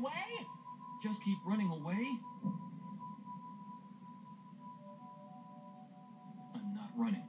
away? Just keep running away? I'm not running.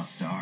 Star.